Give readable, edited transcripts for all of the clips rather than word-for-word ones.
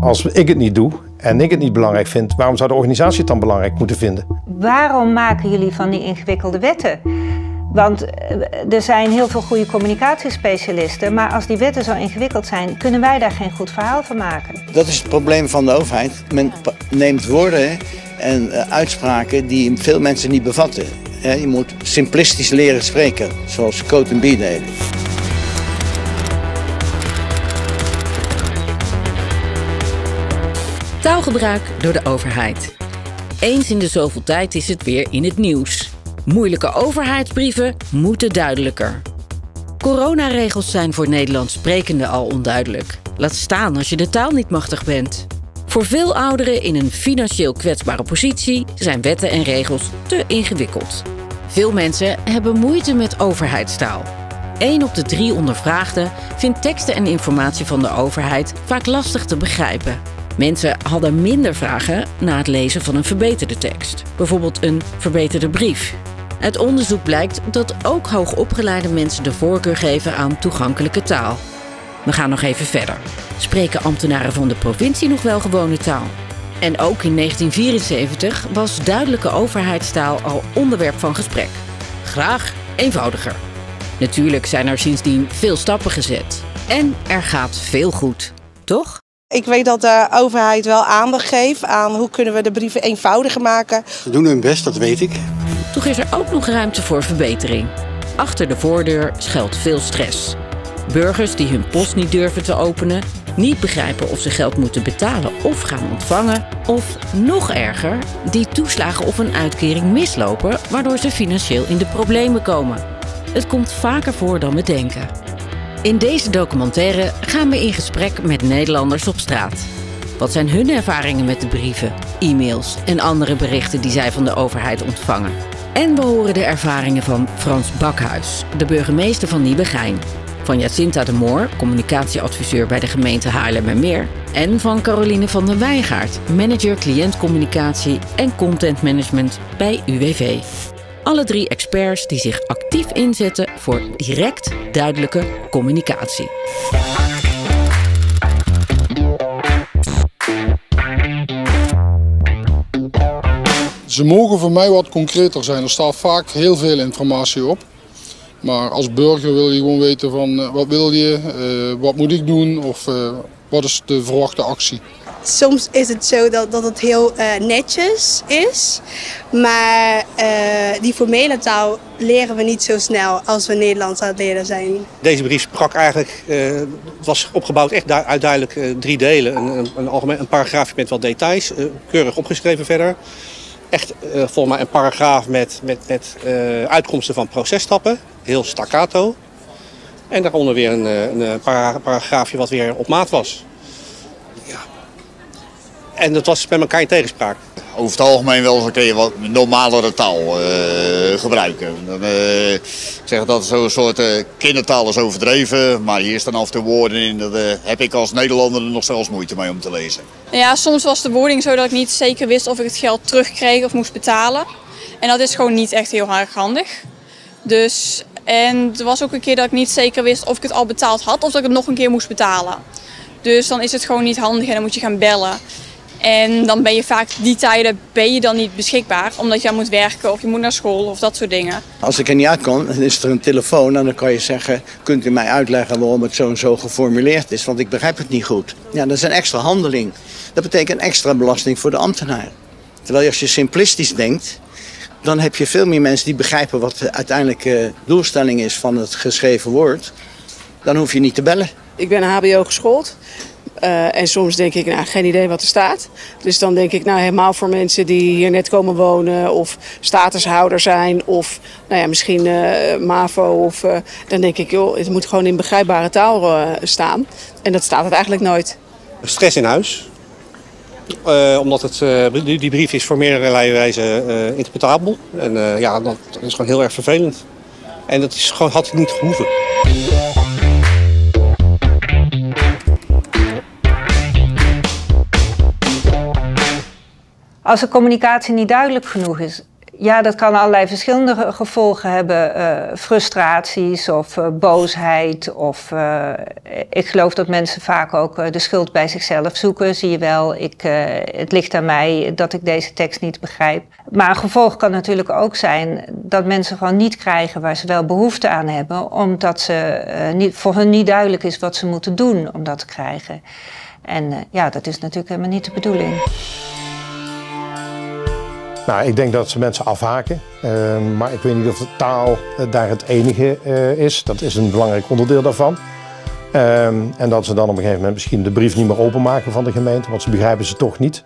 Als ik het niet doe en ik het niet belangrijk vind, waarom zou de organisatie het dan belangrijk moeten vinden? Waarom maken jullie van die ingewikkelde wetten? Want er zijn heel veel goede communicatiespecialisten, maar als die wetten zo ingewikkeld zijn, kunnen wij daar geen goed verhaal van maken. Dat is het probleem van de overheid. Men neemt woorden en uitspraken die veel mensen niet bevatten. Je moet simplistisch leren spreken, zoals Coat&B deden. Taalgebruik door de overheid. Eens in de zoveel tijd is het weer in het nieuws. Moeilijke overheidsbrieven moeten duidelijker. Coronaregels zijn voor Nederlandssprekenden al onduidelijk. Laat staan als je de taal niet machtig bent. Voor veel ouderen in een financieel kwetsbare positie zijn wetten en regels te ingewikkeld. Veel mensen hebben moeite met overheidstaal. 1 op de 3 ondervraagden vindt teksten en informatie van de overheid vaak lastig te begrijpen. Mensen hadden minder vragen na het lezen van een verbeterde tekst. Bijvoorbeeld een verbeterde brief. Uit onderzoek blijkt dat ook hoogopgeleide mensen de voorkeur geven aan toegankelijke taal. We gaan nog even verder. Spreken ambtenaren van de provincie nog wel gewone taal? En ook in 1974 was duidelijke overheidstaal al onderwerp van gesprek. Graag eenvoudiger. Natuurlijk zijn er sindsdien veel stappen gezet. En er gaat veel goed, toch? Ik weet dat de overheid wel aandacht geeft aan hoe kunnen we de brieven eenvoudiger maken. Ze doen hun best, dat weet ik. Toch is er ook nog ruimte voor verbetering. Achter de voordeur schuilt veel stress. Burgers die hun post niet durven te openen, niet begrijpen of ze geld moeten betalen of gaan ontvangen. Of nog erger, die toeslagen of een uitkering mislopen, waardoor ze financieel in de problemen komen. Het komt vaker voor dan we denken. In deze documentaire gaan we in gesprek met Nederlanders op straat. Wat zijn hun ervaringen met de brieven, e-mails en andere berichten die zij van de overheid ontvangen? En we horen de ervaringen van Frans Backhuijs, de burgemeester van Nieuwegein. Van Jacinta de Moor, communicatieadviseur bij de gemeente Haarlemmermeer. En van Caroline van der Wijngaard, manager cliëntcommunicatie en contentmanagement bij UWV. Alle drie experts die zich actief inzetten voor direct duidelijke communicatie. Ze mogen voor mij wat concreter zijn. Er staat vaak heel veel informatie op. Maar als burger wil je gewoon weten van wat wil je, wat moet ik doen of wat is de verwachte actie. Soms is het zo dat het heel netjes is, maar die formele taal leren we niet zo snel als we Nederlands aan het leren zijn. Deze brief sprak eigenlijk, was opgebouwd echt uit duidelijk 3 delen. Een paragraafje met wat details, keurig opgeschreven verder. Echt volgens mij een paragraaf met uitkomsten van processtappen, heel staccato. En daaronder weer een paragraafje wat weer op maat was. En dat was met elkaar in tegenspraak. Over het algemeen wel eens kun je wat normalere taal gebruiken. Ik zeg dat zo'n soort kindertaal is overdreven, maar hier staan af de woorden in. Daar heb ik als Nederlander nog zelfs moeite mee om te lezen. Ja, soms was de wording zo dat ik niet zeker wist of ik het geld terugkreeg of moest betalen. En dat is gewoon niet echt heel erg handig. Dus, en er was ook een keer dat ik niet zeker wist of ik het al betaald had of dat ik het nog een keer moest betalen. Dus dan is het gewoon niet handig en dan moet je gaan bellen. En dan ben je vaak die tijden dan niet beschikbaar, omdat je aan moet werken of je moet naar school of dat soort dingen. Als ik er niet uitkom, dan is er een telefoon en dan kan je zeggen, kunt u mij uitleggen waarom het zo en zo geformuleerd is, want ik begrijp het niet goed. Ja, dat is een extra handeling. Dat betekent een extra belasting voor de ambtenaar. Terwijl als je simplistisch denkt, dan heb je veel meer mensen die begrijpen wat de uiteindelijke doelstelling is van het geschreven woord. Dan hoef je niet te bellen. Ik ben HBO geschoold. En soms denk ik, nou, geen idee wat er staat. Dus dan denk ik, nou, helemaal voor mensen die hier net komen wonen of statushouder zijn of nou ja, misschien MAVO. Of, dan denk ik, joh, het moet gewoon in begrijpbare taal staan. En dat staat het eigenlijk nooit. Stress in huis. Omdat die brief is voor meerdere wijzen interpretabel. En ja, dat is gewoon heel erg vervelend. En dat is gewoon, had niet gehoeven. Als de communicatie niet duidelijk genoeg is, Ja, dat kan allerlei verschillende gevolgen hebben. Frustraties of boosheid. Of, ik geloof dat mensen vaak ook de schuld bij zichzelf zoeken. Zie je wel, het ligt aan mij dat ik deze tekst niet begrijp. Maar een gevolg kan natuurlijk ook zijn dat mensen gewoon niet krijgen waar ze wel behoefte aan hebben. Omdat voor hun niet duidelijk is wat ze moeten doen om dat te krijgen. En ja, dat is natuurlijk helemaal niet de bedoeling. Nou, ik denk dat ze mensen afhaken, maar ik weet niet of de taal daar het enige is. Dat is een belangrijk onderdeel daarvan. En dat ze dan op een gegeven moment misschien de brief niet meer openmaken van de gemeente, want ze begrijpen ze toch niet.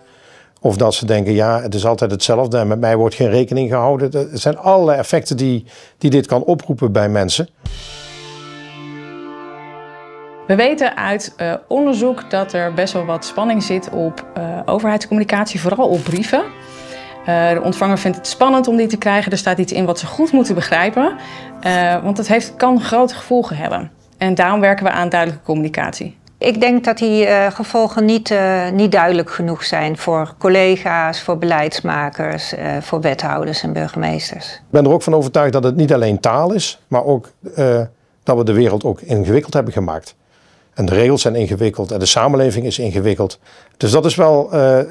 Of dat ze denken, ja, het is altijd hetzelfde en met mij wordt geen rekening gehouden. Er zijn allerlei effecten die dit kan oproepen bij mensen. We weten uit onderzoek dat er best wel wat spanning zit op overheidscommunicatie, vooral op brieven. De ontvanger vindt het spannend om die te krijgen. Er staat iets in wat ze goed moeten begrijpen. Want dat kan grote gevolgen hebben. En daarom werken we aan duidelijke communicatie. Ik denk dat die gevolgen niet duidelijk genoeg zijn voor collega's, voor beleidsmakers, voor wethouders en burgemeesters. Ik ben er ook van overtuigd dat het niet alleen taal is, maar ook dat we de wereld ook ingewikkeld hebben gemaakt. En de regels zijn ingewikkeld en de samenleving is ingewikkeld. Dus dat is wel,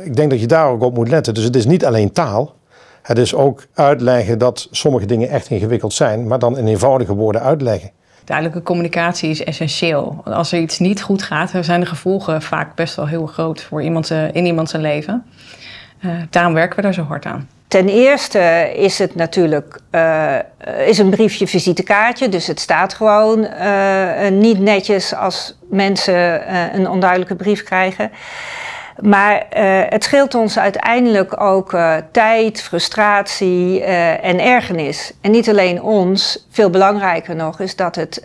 ik denk dat je daar ook op moet letten. Dus het is niet alleen taal. Het is ook uitleggen dat sommige dingen echt ingewikkeld zijn, maar dan in eenvoudige woorden uitleggen. Duidelijke communicatie is essentieel. Als er iets niet goed gaat, zijn de gevolgen vaak best wel heel groot voor iemand, in iemands leven. Daarom werken we daar zo hard aan. Ten eerste is het natuurlijk is een briefje visitekaartje, dus het staat gewoon niet netjes als mensen een onduidelijke brief krijgen. Maar het scheelt ons uiteindelijk ook tijd, frustratie en ergernis. En niet alleen ons, veel belangrijker nog is dat het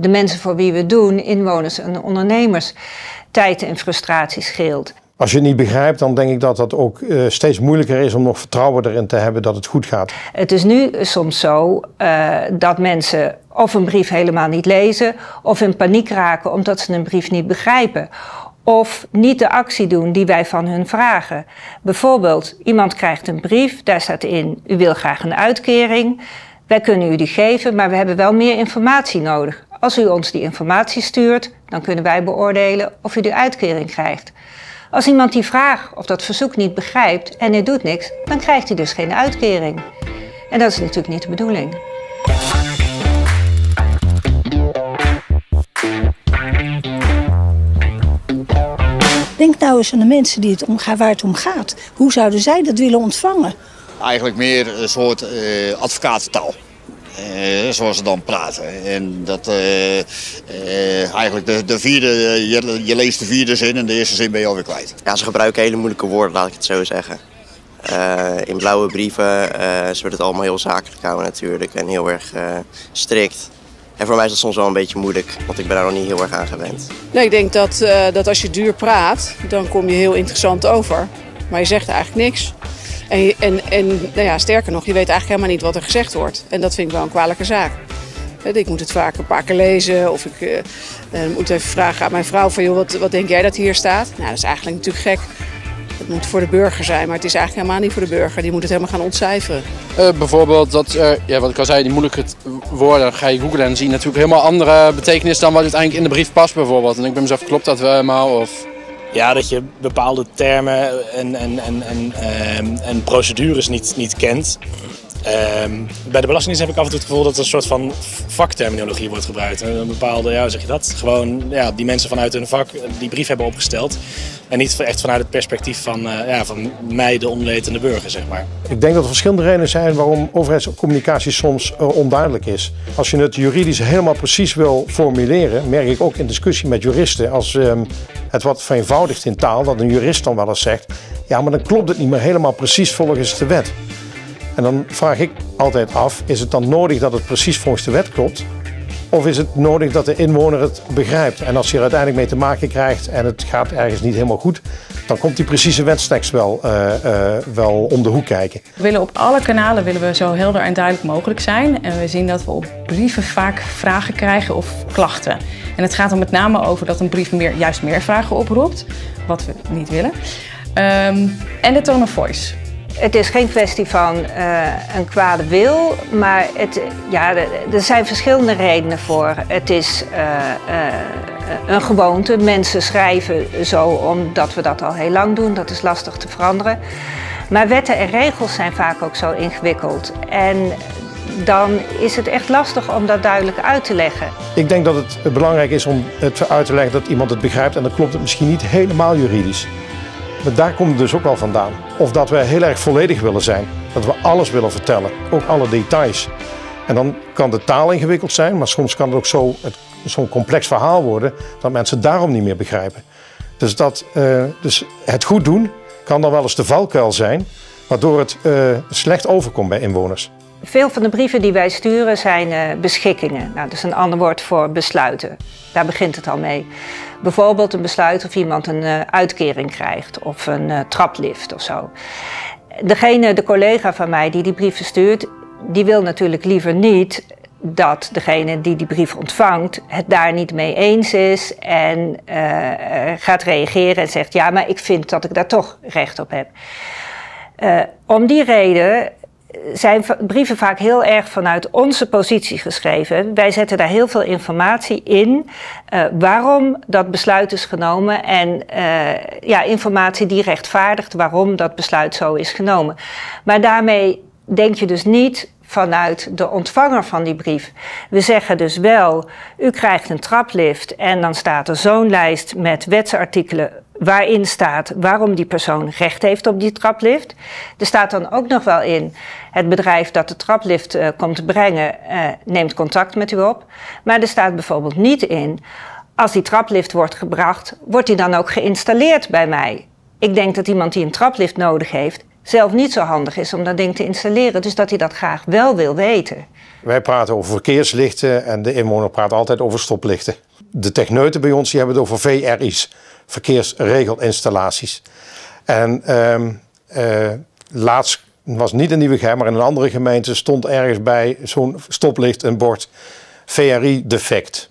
de mensen voor wie we het doen, inwoners en ondernemers, tijd en frustratie scheelt. Als je het niet begrijpt, dan denk ik dat dat ook steeds moeilijker is om nog vertrouwen erin te hebben dat het goed gaat. Het is nu soms zo dat mensen of een brief helemaal niet lezen, of in paniek raken omdat ze een brief niet begrijpen. Of niet de actie doen die wij van hun vragen. Bijvoorbeeld, iemand krijgt een brief, daar staat in, u wil graag een uitkering. Wij kunnen u die geven, maar we hebben wel meer informatie nodig. Als u ons die informatie stuurt, dan kunnen wij beoordelen of u die uitkering krijgt. Als iemand die vraag of dat verzoek niet begrijpt en hij doet niks, dan krijgt hij dus geen uitkering. En dat is natuurlijk niet de bedoeling. Denk nou eens aan de mensen die het waar het om gaat. Hoe zouden zij dat willen ontvangen? Eigenlijk meer een soort advocatentaal. Zoals ze dan praten. En dat eigenlijk de vierde, je leest de vierde zin en de eerste zin ben je alweer kwijt. Ja, ze gebruiken hele moeilijke woorden, laat ik het zo zeggen. In blauwe brieven, ze willen het allemaal heel zakelijk houden natuurlijk en heel erg strikt. En voor mij is dat soms wel een beetje moeilijk, want ik ben daar nog niet heel erg aan gewend. Nee, ik denk dat als je duur praat, dan kom je heel interessant over. Maar je zegt eigenlijk niks. En nou ja, sterker nog, je weet eigenlijk helemaal niet wat er gezegd wordt. En dat vind ik wel een kwalijke zaak. Ik moet het vaak een paar keer lezen of ik moet even vragen aan mijn vrouw van, joh, wat denk jij dat hier staat? Nou, dat is eigenlijk natuurlijk gek. Het moet voor de burger zijn, maar het is eigenlijk helemaal niet voor de burger. Die moet het helemaal gaan ontcijferen. Bijvoorbeeld, ja, wat ik al zei, die moeilijke woorden ga je googlen en zie je natuurlijk helemaal andere betekenis dan wat uiteindelijk in de brief past bijvoorbeeld. En ik ben mezelf, klopt dat wel helemaal? Of... Ja, dat je bepaalde termen en procedures niet kent. Bij de Belastingdienst heb ik af en toe het gevoel dat er een soort van vakterminologie wordt gebruikt. Een bepaalde, ja, hoe zeg je dat? Gewoon ja, die mensen vanuit hun vak die brief hebben opgesteld. En niet echt vanuit het perspectief van mij, de onwetende burger, zeg maar. Ik denk dat er verschillende redenen zijn waarom overheidscommunicatie soms onduidelijk is. Als je het juridisch helemaal precies wil formuleren, merk ik ook in discussie met juristen, als het wat vereenvoudigt in taal, dat een jurist dan wel eens zegt, ja, maar dan klopt het niet meer helemaal precies volgens de wet. En dan vraag ik altijd af, is het dan nodig dat het precies volgens de wet klopt? Of is het nodig dat de inwoner het begrijpt? En als je er uiteindelijk mee te maken krijgt en het gaat ergens niet helemaal goed, dan komt die precieze wetstekst wel om de hoek kijken. We willen op alle kanalen zo helder en duidelijk mogelijk zijn. En we zien dat we op brieven vaak vragen krijgen of klachten. En het gaat er met name over dat een brief juist meer vragen oproept, wat we niet willen. En de tone of voice. Het is geen kwestie van een kwade wil, maar er zijn verschillende redenen voor. Het is een gewoonte. Mensen schrijven zo omdat we dat al heel lang doen. Dat is lastig te veranderen. Maar wetten en regels zijn vaak ook zo ingewikkeld. En dan is het echt lastig om dat duidelijk uit te leggen. Ik denk dat het belangrijk is om het uit te leggen dat iemand het begrijpt. En dan klopt het misschien niet helemaal juridisch. Maar daar komt het dus ook wel vandaan. Of dat wij heel erg volledig willen zijn. Dat we alles willen vertellen. Ook alle details. En dan kan de taal ingewikkeld zijn. Maar soms kan het ook zo'n complex verhaal worden. Dat mensen daarom niet meer begrijpen. Dus, dus het goed doen kan dan wel eens de valkuil zijn. Waardoor het slecht overkomt bij inwoners. Veel van de brieven die wij sturen zijn beschikkingen. Nou, dat is een ander woord voor besluiten. Daar begint het al mee. Bijvoorbeeld een besluit of iemand een uitkering krijgt of een traplift of zo. De collega van mij die die brieven stuurt, die wil natuurlijk liever niet dat degene die die brief ontvangt het daar niet mee eens is en gaat reageren en zegt ja, maar ik vind dat ik daar toch recht op heb. Om die reden zijn brieven vaak heel erg vanuit onze positie geschreven. Wij zetten daar heel veel informatie in waarom dat besluit is genomen en informatie die rechtvaardigt waarom dat besluit zo is genomen. Maar daarmee denk je dus niet vanuit de ontvanger van die brief. We zeggen dus wel, u krijgt een traplift en dan staat er zo'n lijst met wetsartikelen waarin staat waarom die persoon recht heeft op die traplift. Er staat dan ook nog wel in, het bedrijf dat de traplift komt brengen neemt contact met u op. Maar er staat bijvoorbeeld niet in, als die traplift wordt gebracht, wordt die dan ook geïnstalleerd bij mij? Ik denk dat iemand die een traplift nodig heeft zelf niet zo handig is om dat ding te installeren. Dus dat hij dat graag wel wil weten. Wij praten over verkeerslichten en de inwoner praat altijd over stoplichten. De techneuten bij ons die hebben het over VRI's. Verkeersregelinstallaties. En laatst was niet in Nieuwegein, maar in een andere gemeente stond ergens bij zo'n stoplicht een bord VRI defect.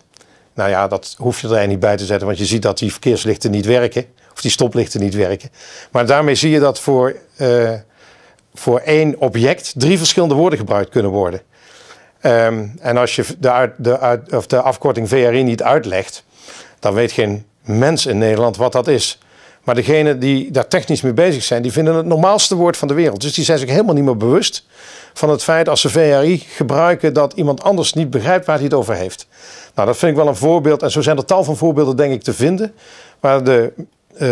Nou ja, dat hoef je er eigenlijk niet bij te zetten, want je ziet dat die verkeerslichten niet werken. Of die stoplichten niet werken. Maar daarmee zie je dat voor één object 3 verschillende woorden gebruikt kunnen worden. En als je de afkorting VRI niet uitlegt, dan weet geen mens in Nederland wat dat is. Maar degenen die daar technisch mee bezig zijn, die vinden het normaalste woord van de wereld. Dus die zijn zich helemaal niet meer bewust van het feit als ze VRI gebruiken dat iemand anders niet begrijpt waar hij het over heeft. Nou, dat vind ik wel een voorbeeld. En zo zijn er tal van voorbeelden denk ik te vinden waar de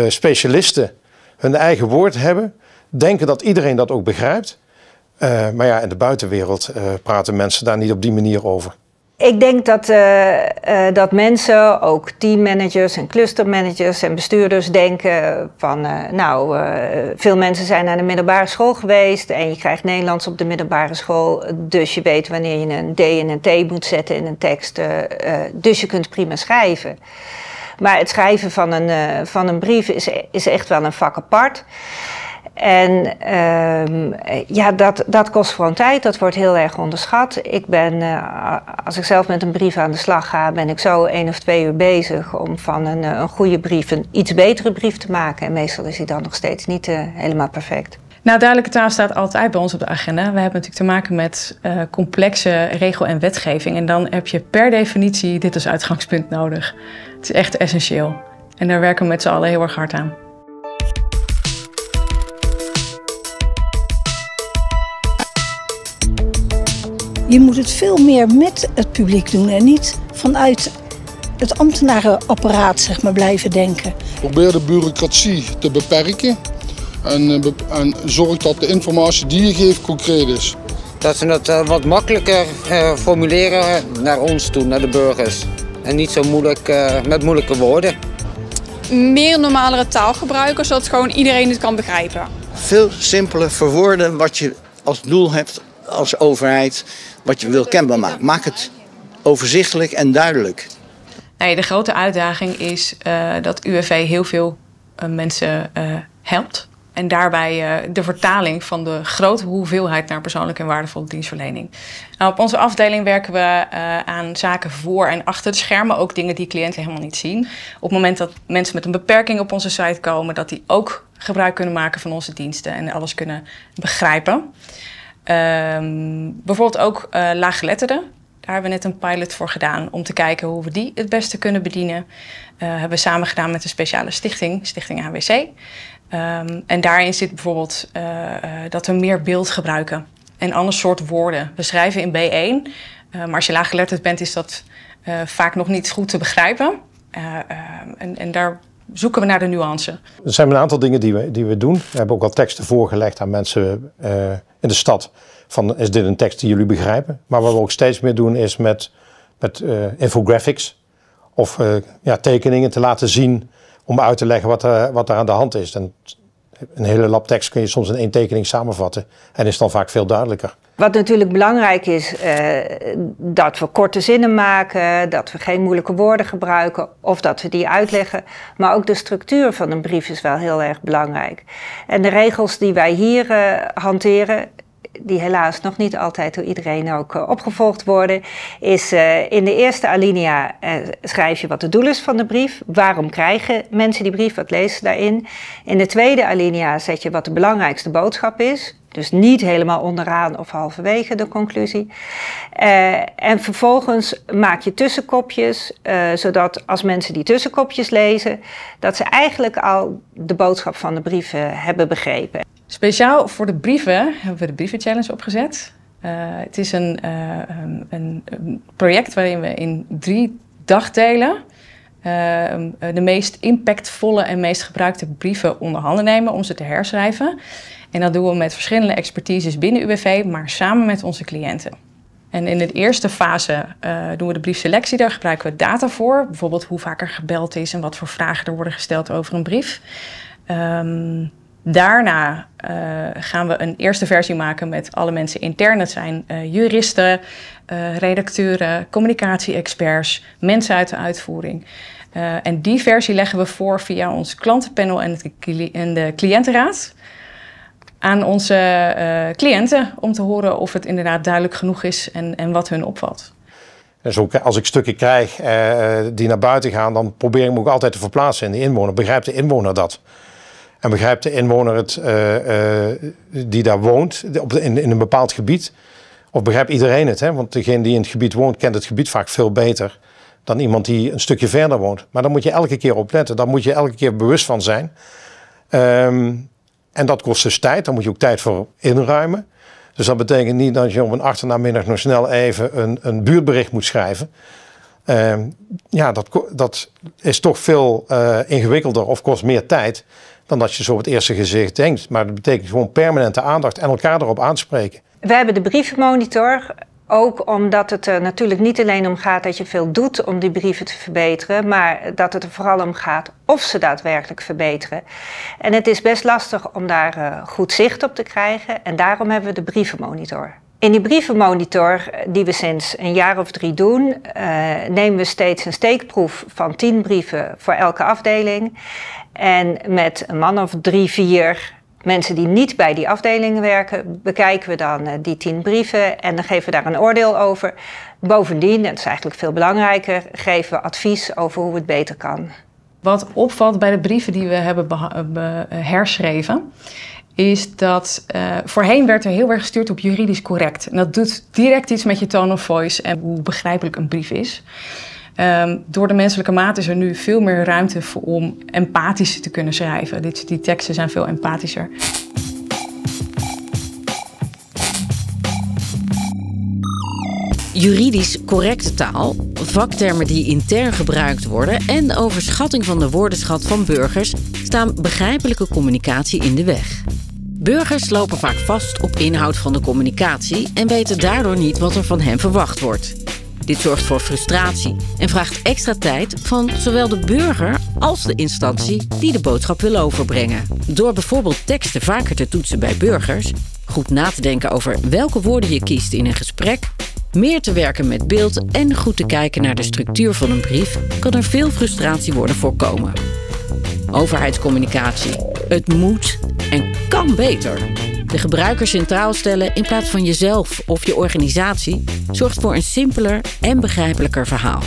specialisten hun eigen woord hebben, denken dat iedereen dat ook begrijpt. Maar ja, in de buitenwereld praten mensen daar niet op die manier over. Ik denk dat, dat mensen, ook teammanagers en clustermanagers en bestuurders denken van veel mensen zijn naar de middelbare school geweest en je krijgt Nederlands op de middelbare school, dus je weet wanneer je een D en een T moet zetten in een tekst, dus je kunt prima schrijven. Maar het schrijven van een brief is echt wel een vak apart. En dat kost gewoon tijd, dat wordt heel erg onderschat. Ik ben, als ik zelf met een brief aan de slag ga, ben ik zo 1 of 2 uur bezig om van een goede brief een iets betere brief te maken. En meestal is die dan nog steeds niet helemaal perfect. Nou, duidelijke taal staat altijd bij ons op de agenda. We hebben natuurlijk te maken met complexe regel- en wetgeving. En dan heb je per definitie dit als uitgangspunt nodig. Het is echt essentieel. En daar werken we met z'n allen heel erg hard aan. Je moet het veel meer met het publiek doen en niet vanuit het ambtenarenapparaat zeg maar, blijven denken. Probeer de bureaucratie te beperken en zorg dat de informatie die je geeft concreet is. Dat ze het wat makkelijker formuleren naar ons toe, naar de burgers. En niet zo moeilijk met moeilijke woorden. Meer normalere taalgebruik, zodat gewoon iedereen het kan begrijpen. Veel simpeler verwoorden wat je als doel hebt als overheid, wat je wil kenbaar maken. Maak het overzichtelijk en duidelijk. Nee, de grote uitdaging is dat UWV heel veel mensen helpt. En daarbij de vertaling van de grote hoeveelheid naar persoonlijke en waardevolle dienstverlening. Nou, op onze afdeling werken we aan zaken voor en achter de schermen. Ook dingen die cliënten helemaal niet zien. Op het moment dat mensen met een beperking op onze site komen, dat die ook gebruik kunnen maken van onze diensten en alles kunnen begrijpen. Bijvoorbeeld ook laaggeletterden. Daar hebben we net een pilot voor gedaan om te kijken hoe we die het beste kunnen bedienen. Hebben we samen gedaan met een speciale stichting, Stichting HWC. En daarin zit bijvoorbeeld dat we meer beeld gebruiken en ander soort woorden. We schrijven in B1, maar als je laaggeletterd bent is dat vaak nog niet goed te begrijpen. En daar zoeken we naar de nuance. Er zijn een aantal dingen die we doen. We hebben ook al teksten voorgelegd aan mensen in de stad. Van, is dit een tekst die jullie begrijpen? Maar wat we ook steeds meer doen is met infographics of tekeningen te laten zien om uit te leggen wat er aan de hand is. En een hele lap tekst kun je soms in één tekening samenvatten en is dan vaak veel duidelijker. Wat natuurlijk belangrijk is, dat we korte zinnen maken, dat we geen moeilijke woorden gebruiken of dat we die uitleggen. Maar ook de structuur van een brief is wel heel erg belangrijk. En de regels die wij hier hanteren, die helaas nog niet altijd door iedereen ook opgevolgd worden, is in de eerste alinea schrijf je wat de doel is van de brief. Waarom krijgen mensen die brief? Wat lezen ze daarin? In de tweede alinea zet je wat de belangrijkste boodschap is. Dus niet helemaal onderaan of halverwege de conclusie. En vervolgens maak je tussenkopjes, zodat als mensen die tussenkopjes lezen, dat ze eigenlijk al de boodschap van de brief hebben begrepen. Speciaal voor de brieven hebben we de brievenchallenge opgezet. Het is een project waarin we in 3 dagdelen de meest impactvolle en meest gebruikte brieven onder handen nemen om ze te herschrijven. En dat doen we met verschillende expertises binnen UWV, maar samen met onze cliënten. En in de eerste fase doen we de briefselectie, daar gebruiken we data voor. Bijvoorbeeld hoe vaak er gebeld is en wat voor vragen er worden gesteld over een brief. Daarna gaan we een eerste versie maken met alle mensen intern. Dat zijn juristen, redacteuren, communicatie-experts, mensen uit de uitvoering. En die versie leggen we voor via ons klantenpanel en de cliëntenraad aan onze cliënten om te horen of het inderdaad duidelijk genoeg is en wat hun opvalt. Dus ook als ik stukken krijg die naar buiten gaan, dan probeer ik me ook altijd te verplaatsen in de inwoner. Begrijpt de inwoner dat? En begrijpt de inwoner het, die daar woont, in een bepaald gebied? Of begrijpt iedereen het? Hè? Want degene die in het gebied woont, kent het gebied vaak veel beter dan iemand die een stukje verder woont. Maar dan moet je elke keer opletten. Dan moet je elke keer bewust van zijn. En dat kost dus tijd. Daar moet je ook tijd voor inruimen. Dus dat betekent niet dat je op een achternamiddag nog snel even een buurtbericht moet schrijven. Dat is toch veel ingewikkelder of kost meer tijd dan dat je zo op het eerste gezicht denkt. Maar dat betekent gewoon permanente aandacht en elkaar erop aanspreken. We hebben de brievenmonitor, ook omdat het er natuurlijk niet alleen om gaat dat je veel doet om die brieven te verbeteren, maar dat het er vooral om gaat of ze daadwerkelijk verbeteren. En het is best lastig om daar goed zicht op te krijgen en daarom hebben we de brievenmonitor. In die brievenmonitor, die we sinds een jaar of 3 doen, nemen we steeds een steekproef van 10 brieven voor elke afdeling. En met een man of 3, 4 mensen die niet bij die afdelingen werken, bekijken we dan die 10 brieven en dan geven we daar een oordeel over. Bovendien, en dat is eigenlijk veel belangrijker, geven we advies over hoe het beter kan. Wat opvalt bij de brieven die we hebben herschreven, is dat voorheen werd er heel erg gestuurd op juridisch correct. En dat doet direct iets met je tone of voice en hoe begrijpelijk een brief is. Door de menselijke maat is er nu veel meer ruimte voor om empathisch te kunnen schrijven. Die teksten zijn veel empathischer. Juridisch correcte taal, vaktermen die intern gebruikt worden en overschatting van de woordenschat van burgers staan begrijpelijke communicatie in de weg. Burgers lopen vaak vast op inhoud van de communicatie en weten daardoor niet wat er van hen verwacht wordt. Dit zorgt voor frustratie en vraagt extra tijd van zowel de burger als de instantie die de boodschap wil overbrengen. Door bijvoorbeeld teksten vaker te toetsen bij burgers, goed na te denken over welke woorden je kiest in een gesprek, meer te werken met beeld en goed te kijken naar de structuur van een brief, kan er veel frustratie worden voorkomen. Overheidscommunicatie. Het moet en kan beter. De gebruiker centraal stellen in plaats van jezelf of je organisatie zorgt voor een simpeler en begrijpelijker verhaal.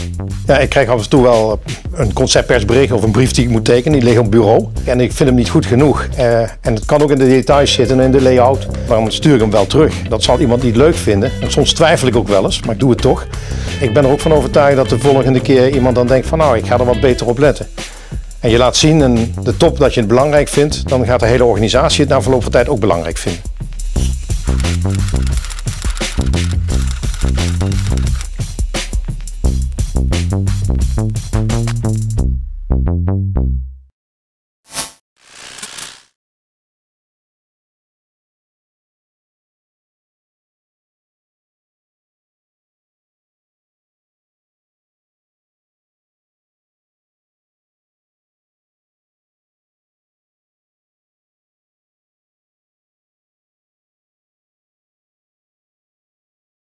Ja, ik krijg af en toe wel een conceptpersbericht of een brief die ik moet tekenen. Die ligt op bureau en ik vind hem niet goed genoeg. En het kan ook in de details zitten en in de layout. Daarom stuur ik hem wel terug. Dat zal iemand niet leuk vinden. En soms twijfel ik ook wel eens, maar ik doe het toch. Ik ben er ook van overtuigd dat de volgende keer iemand dan denkt van nou, ik ga er wat beter op letten. En je laat zien en de top dat je het belangrijk vindt, dan gaat de hele organisatie het na verloop van tijd ook belangrijk vinden.